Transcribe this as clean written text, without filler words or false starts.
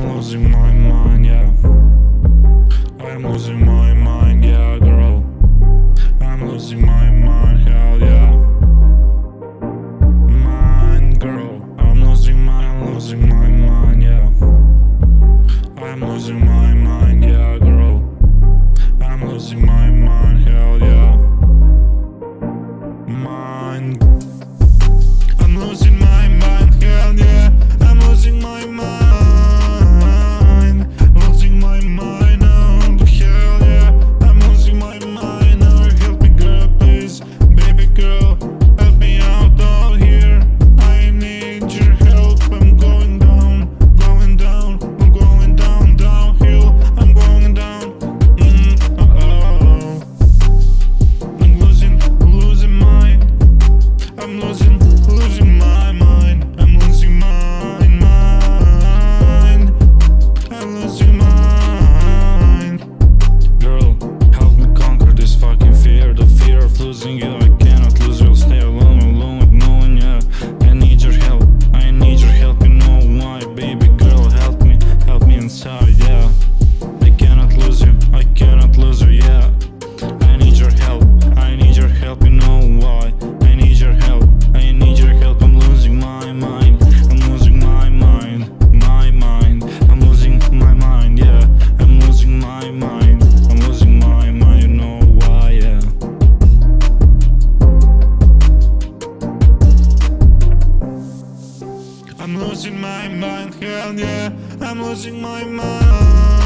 I'm losing my mind, yeah. I'm losing my mind, yeah, girl. I'm losing my mind, hell yeah. Mind, girl. I'm losing my mind, yeah. I'm losing my mind, yeah, girl. I'm losing my mind, hell yeah. Mind. I'm losing my mind, hell yeah. I'm losing my mind. I'm losing my mind, hell yeah. I'm losing my mind.